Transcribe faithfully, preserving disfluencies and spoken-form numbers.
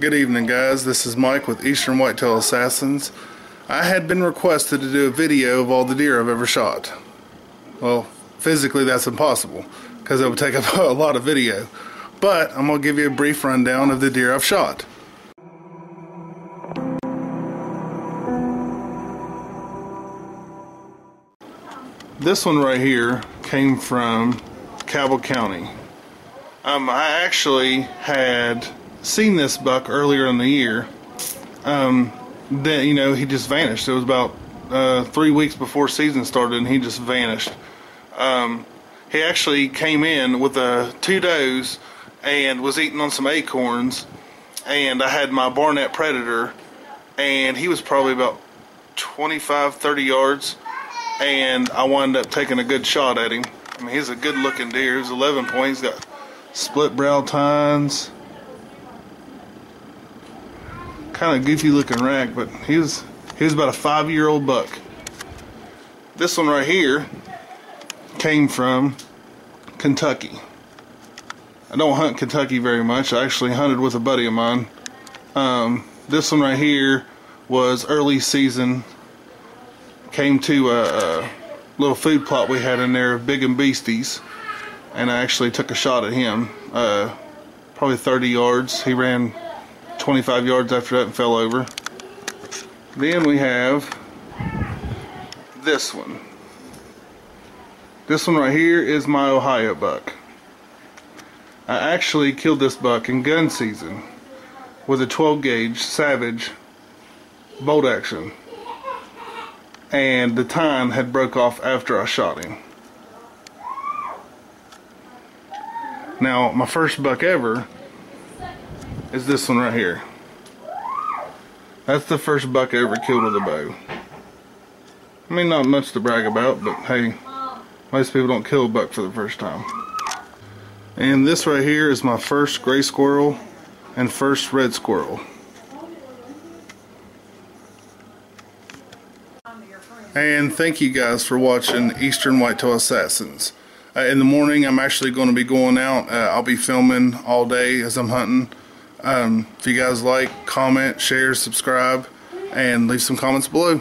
Good evening, guys. This is Mike with Eastern Whitetail Assassins. I had been requested to do a video of all the deer I've ever shot. Well, physically that's impossible because it would take up a lot of video, but I'm going to give you a brief rundown of the deer I've shot. This one right here came from Cabell County. Um, I actually had seen this buck earlier in the year. Um, then you know, he just vanished. It was about uh, three weeks before season started, and he just vanished. Um, he actually came in with uh, two does and was eating on some acorns. And I had my Barnett predator, and he was probably about twenty-five, thirty yards. And I wound up taking a good shot at him. I mean, he's a good-looking deer. He's eleven points. He's got split brow tines. Kind of goofy looking rack, but he was he was about a five-year-old buck. This one right here came from Kentucky. I don't hunt Kentucky very much. I actually hunted with a buddy of mine. Um, this one right here was early season. Came to a, a little food plot we had in there, Big and Beasties, and I actually took a shot at him. Uh, probably thirty yards. He ran twenty-five yards after that and fell over. Then we have this one. This one right here is my Ohio buck. I actually killed this buck in gun season with a twelve gauge Savage bolt action, and the tine had broke off after I shot him. Now, my first buck ever is this one right here. That's the first buck I ever killed with a bow. I mean, not much to brag about, but hey, most people don't kill a buck for the first time. And this right here is my first gray squirrel and first red squirrel. And thank you guys for watching Eastern Whitetail Assassins. Uh, in the morning, I'm actually going to be going out. Uh, I'll be filming all day as I'm hunting. Um, if you guys like, comment, share, subscribe, and leave some comments below.